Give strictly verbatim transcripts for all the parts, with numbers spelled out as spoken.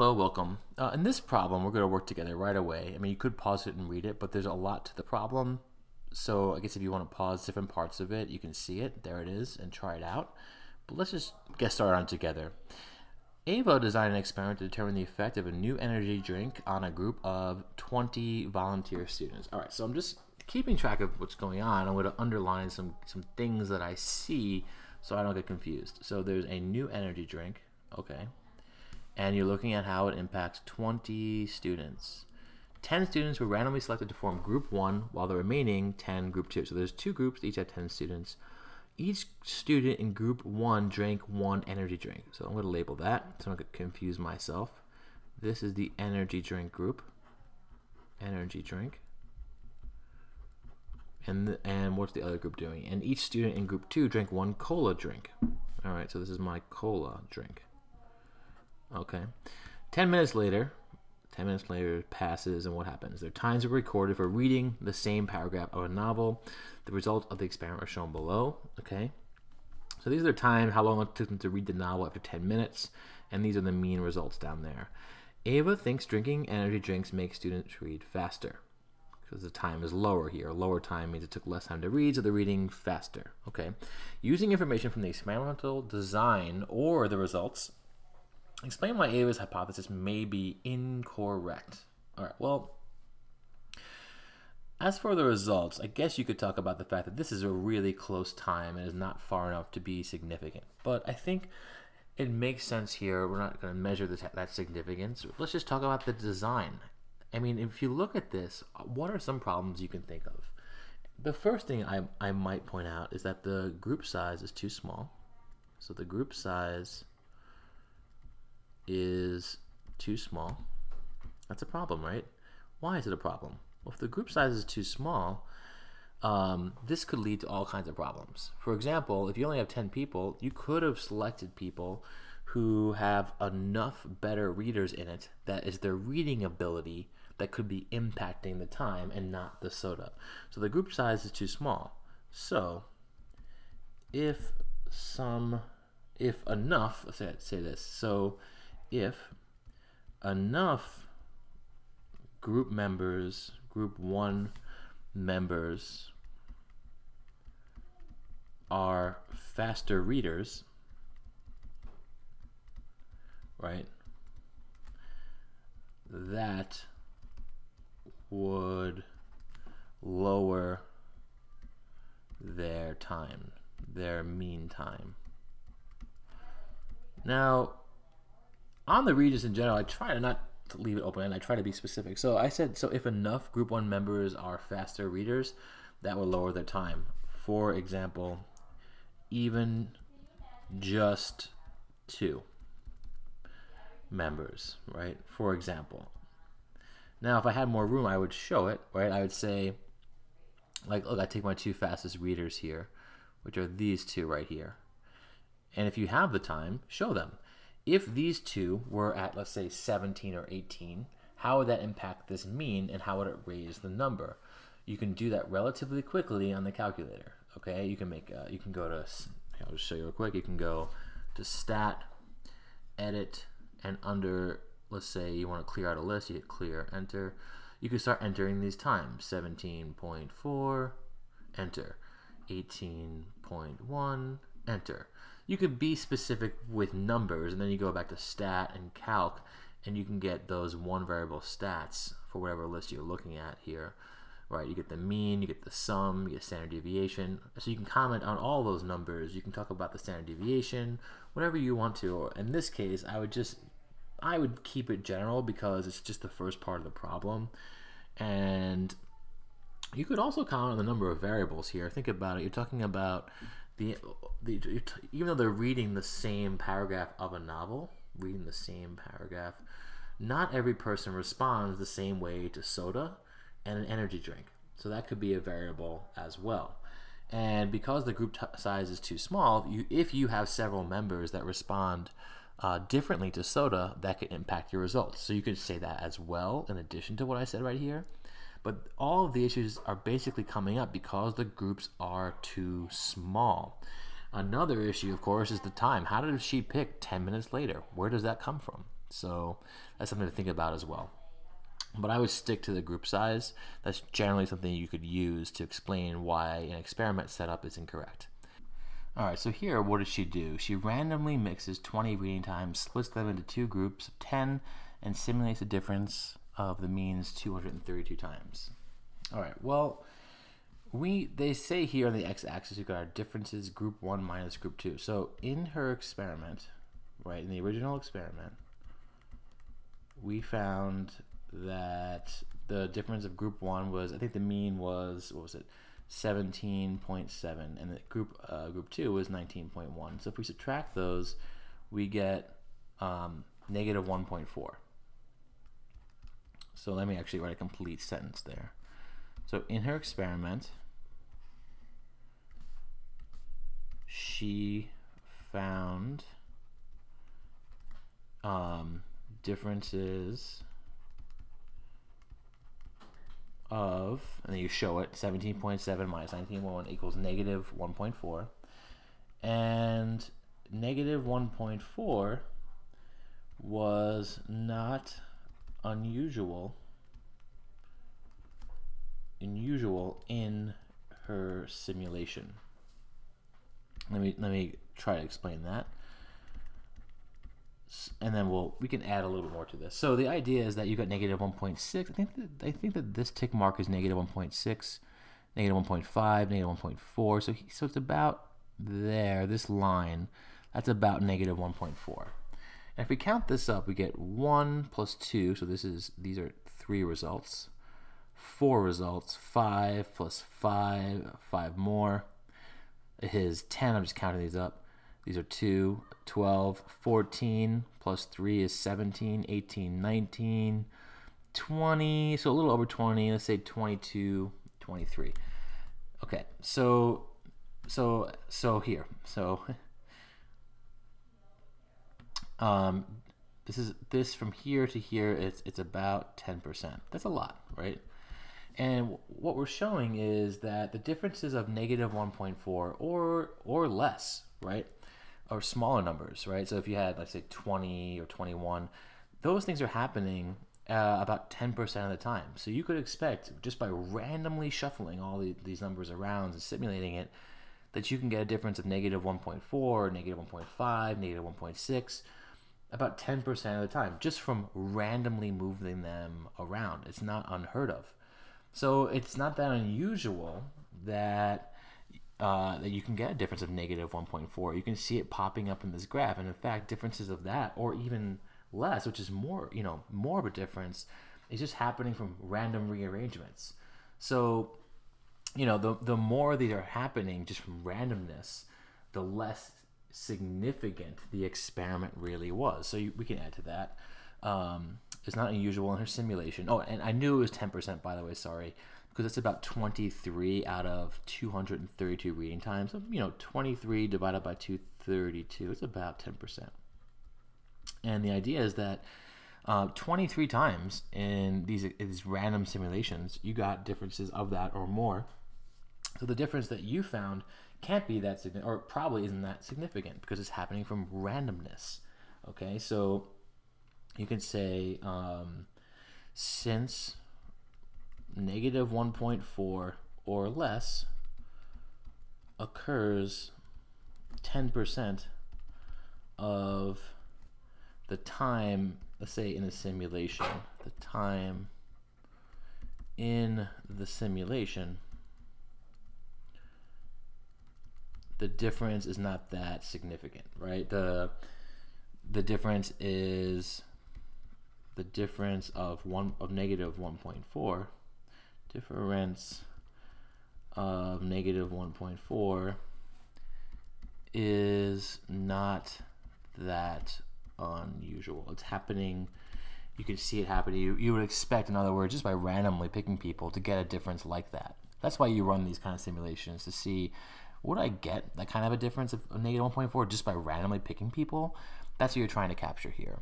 Hello, welcome. Uh, in this problem, we're going to work together right away. I mean, you could pause it and read it, but there's a lot to the problem. So I guess if you want to pause different parts of it, you can see it. There it is, and try it out. But let's just get started on it together. Ava designed an experiment to determine the effect of a new energy drink on a group of twenty volunteer students. All right, so I'm just keeping track of what's going on. I'm going to underline some, some things that I see so I don't get confused. So there's a new energy drink. Okay. And you're looking at how it impacts twenty students. ten students were randomly selected to form group one, while the remaining ten group two. So there's two groups, each had ten students. Each student in group one drank one energy drink. So I'm going to label that, so I'm going to confuse myself. This is the energy drink group. Energy drink. And, the, and what's the other group doing? And each student in group two drank one cola drink. All right, so this is my cola drink. Okay, ten minutes later, ten minutes later passes, and what happens? Their times are recorded for reading the same paragraph of a novel. The results of the experiment are shown below. Okay, so these are their time, how long it took them to read the novel after ten minutes, and these are the mean results down there. Ava thinks drinking energy drinks makes students read faster, because the time is lower here. Lower time means it took less time to read, so they're reading faster. Okay, using information from the experimental design or the results, explain why Ava's hypothesis may be incorrect. All right, well, as for the results, I guess you could talk about the fact that this is a really close time and is not far enough to be significant. But I think it makes sense here. We're not going to measure this, that significance. Let's just talk about the design. I mean, if you look at this, what are some problems you can think of? The first thing I, I might point out is that the group size is too small. So the group size is too small. That's a problem, right? Why is it a problem? Well, if the group size is too small, um, this could lead to all kinds of problems. For example, if you only have ten people, you could have selected people who have enough better readers in it that is their reading ability that could be impacting the time and not the soda. So the group size is too small. So if some, if enough, let's say, say this, so if enough group members, group one members are faster readers, right, that would lower their time, their mean time. Now, on the readers in general, I try to not leave it open, and I try to be specific. So I said, so if enough group one members are faster readers, that will lower their time. For example, even just two members, right? For example. Now, if I had more room, I would show it, right? I would say, like, look, I take my two fastest readers here, which are these two right here. And if you have the time, show them. If these two were at, let's say, seventeen or eighteen, how would that impact this mean, and how would it raise the number? You can do that relatively quickly on the calculator. Okay, you can make, uh, you can go to, I'll just show you real quick. You can go to Stat, Edit, and under, let's say you want to clear out a list, you hit Clear, Enter. You can start entering these times. seventeen point four, Enter. eighteen point one, Enter. You could be specific with numbers, and then you go back to Stat and Calc, and you can get those one variable stats for whatever list you're looking at here. Right, you get the mean, you get the sum, you get standard deviation. So you can comment on all those numbers. You can talk about the standard deviation, whatever you want to. Or in this case, I would just, I would keep it general because it's just the first part of the problem. And you could also comment on the number of variables here. Think about it. You're talking about The, the, even though they're reading the same paragraph of a novel, reading the same paragraph, not every person responds the same way to soda and an energy drink. So that could be a variable as well. And because the group size is too small, you, if you have several members that respond uh, differently to soda, that could impact your results. So you could say that as well in addition to what I said right here. But all of the issues are basically coming up because the groups are too small. Another issue, of course, is the time. How did she pick ten minutes later? Where does that come from? So that's something to think about as well. But I would stick to the group size. That's generally something you could use to explain why an experiment setup is incorrect. Alright, so here, what did she do? She randomly mixes twenty reading times, splits them into two groups of ten, and simulates the difference of the means two hundred thirty-two times. Alright, well, we they say here on the x-axis we've got our differences, group one minus group two. So in her experiment, right, in the original experiment, we found that the difference of group one was, I think the mean was, what was it? seventeen point seven, and the group uh, group two was nineteen point one. So if we subtract those, we get um, negative one point four. So let me actually write a complete sentence there. So in her experiment, she found um, differences of, and then you show it, seventeen point seven minus nineteen point one equals negative one point four. And negative one point four was not unusual, unusual in her simulation. Let me, let me try to explain that. And then we'll we can add a little bit more to this. So the idea is that you got negative one point six. I think that, I think that this tick mark is negative one point six, negative one point five, negative one point four. So he, so it's about there. This line, that's about negative one point four. And if we count this up, we get one plus two. So this is these are three results, four results, five plus five, five more. His ten. I'm just counting these up. These are two, twelve, fourteen, plus three is seventeen, eighteen, nineteen, twenty, so a little over twenty, let's say twenty-two, twenty-three. Okay, so, so, so here, so, um, this is, this from here to here, it's, it's about ten percent. That's a lot, right? And what we're showing is that the differences of negative one point four or, or less, right? Or smaller numbers, right? So if you had, let's say, twenty or twenty-one, those things are happening uh, about ten percent of the time. So you could expect, just by randomly shuffling all the, these numbers around and simulating it, that you can get a difference of negative one point four, negative one point five, negative one point six, about ten percent of the time, just from randomly moving them around. It's not unheard of. So it's not that unusual that Uh, that you can get a difference of negative one point four. You can see it popping up in this graph, and in fact, differences of that or even less, which is more, you know, more of a difference, is just happening from random rearrangements. So, you know, the the more these are happening just from randomness, the less significant the experiment really was. So you, we can add to that. Um, it's not unusual in her simulation. Oh, and I knew it was ten percent, by the way. Sorry. Because it's about twenty-three out of two hundred thirty-two reading times. So, you know, twenty-three divided by two hundred thirty-two, it's about ten percent. And the idea is that uh, twenty-three times in these, in these random simulations, you got differences of that or more. So the difference that you found can't be that significant, or probably isn't that significant, because it's happening from randomness. Okay, so you can say, um, since negative one point four or less occurs ten percent of the time, let's say in the simulation, the time in the simulation, the difference is not that significant, right? The, the difference is the difference of one of negative one point four. Difference of negative one point four is not that unusual. It's happening, you can see it happening. You, you would expect, in other words, just by randomly picking people to get a difference like that. That's why you run these kind of simulations, to see, would I get that kind of a difference of negative one point four just by randomly picking people? That's what you're trying to capture here.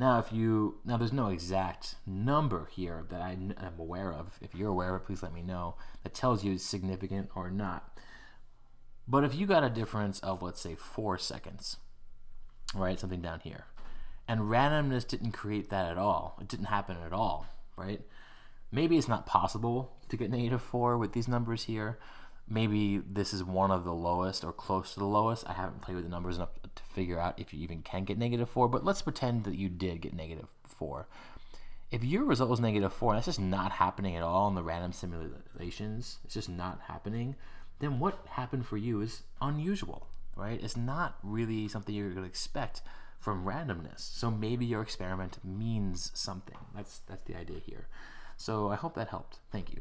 Now, if you now there's no exact number here that I am aware of. If you're aware of it, please let me know. That tells you it's significant or not. But if you got a difference of, let's say, four seconds, right, something down here, And randomness didn't create that at all. It didn't happen at all, right? Maybe it's not possible to get negative four with these numbers here. Maybe this is one of the lowest or close to the lowest. I haven't played with the numbers enough to figure out if you even can get negative four, but let's pretend that you did get negative four. If your result was negative four, and that's just not happening at all in the random simulations, it's just not happening, then what happened for you is unusual, right? It's not really something you're going to expect from randomness. So maybe your experiment means something. That's, that's the idea here. So I hope that helped. Thank you.